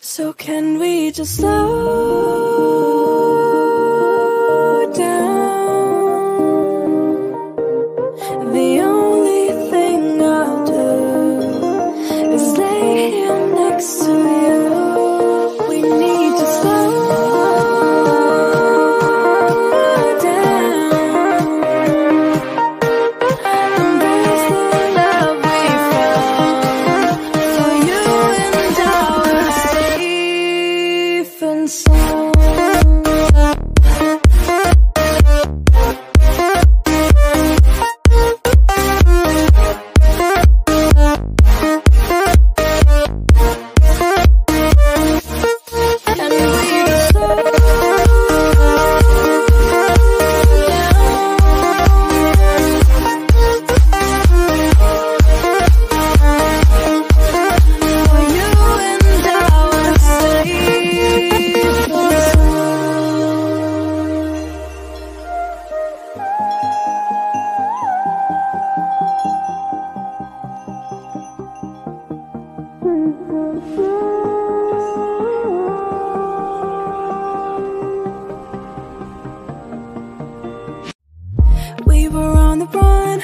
So can we just slow down? The only thing I'll do is lay here next to you. We need to slow down, embrace the love we found, for you and ours. And so we were on the run,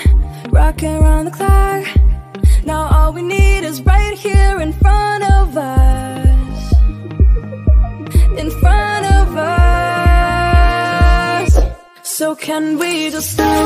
rocking around the clock. Now all we need is right here in front of us. In front of us. So can we just stop?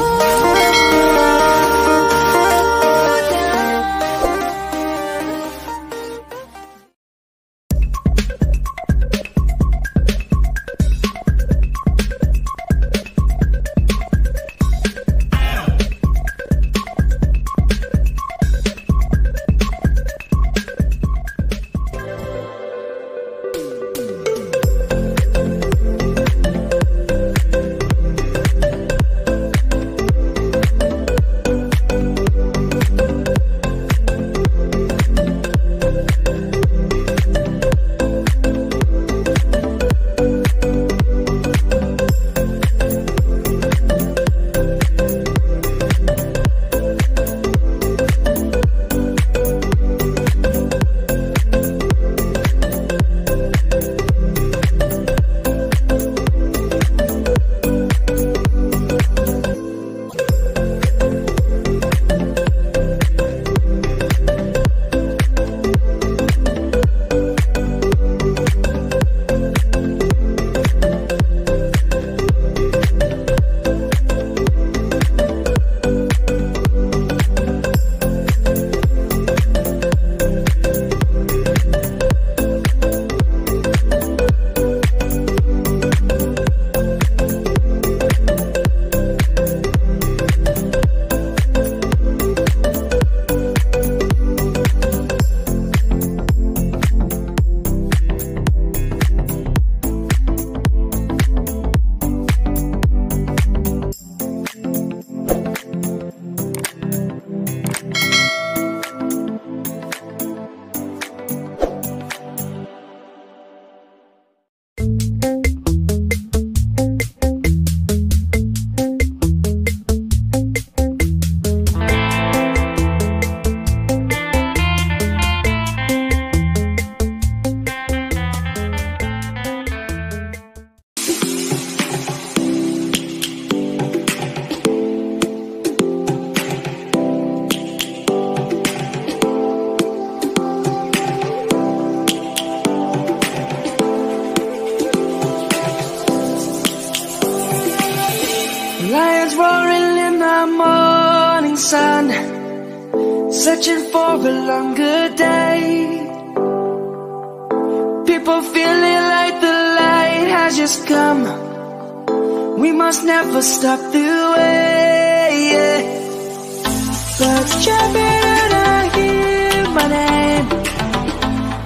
Lions roaring in the morning sun, searching for a longer day. People feeling like the light has just come. We must never stop the way, yeah. Birds jumping and I hear my name,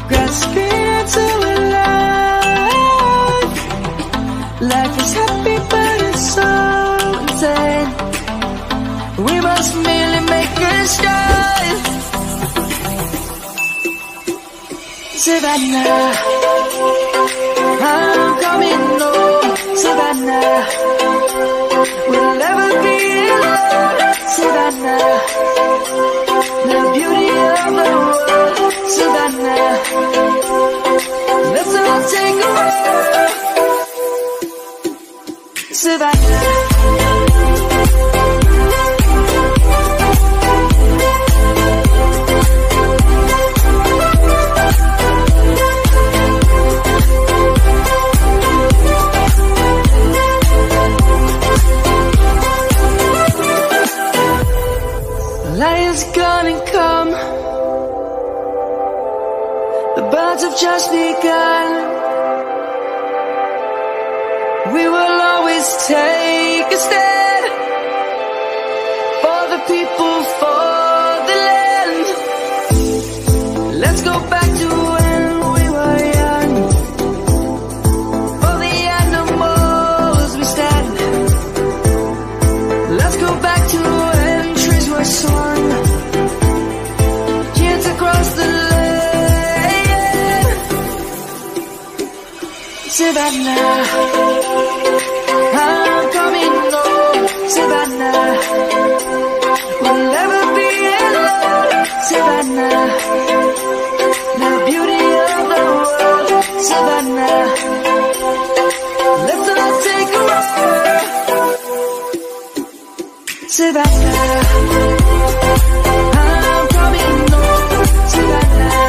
grasping into a light. Savannah, I'm coming home, Savannah. We'll never be alone, Savannah. The beauty of the world, Savannah. Let's all take a walk, Savannah. Lion's gonna come, the birds have just begun. We will always take a stand for the people, for the land. Let's go back to when we were young, for the animals we stand. Let's go back to when trees were swung. Savannah, I'm coming home, Savannah. We'll never be alone, Savannah. The beauty of the world, Savannah. Let's all take a walk, Savannah. I'm coming home, Savannah.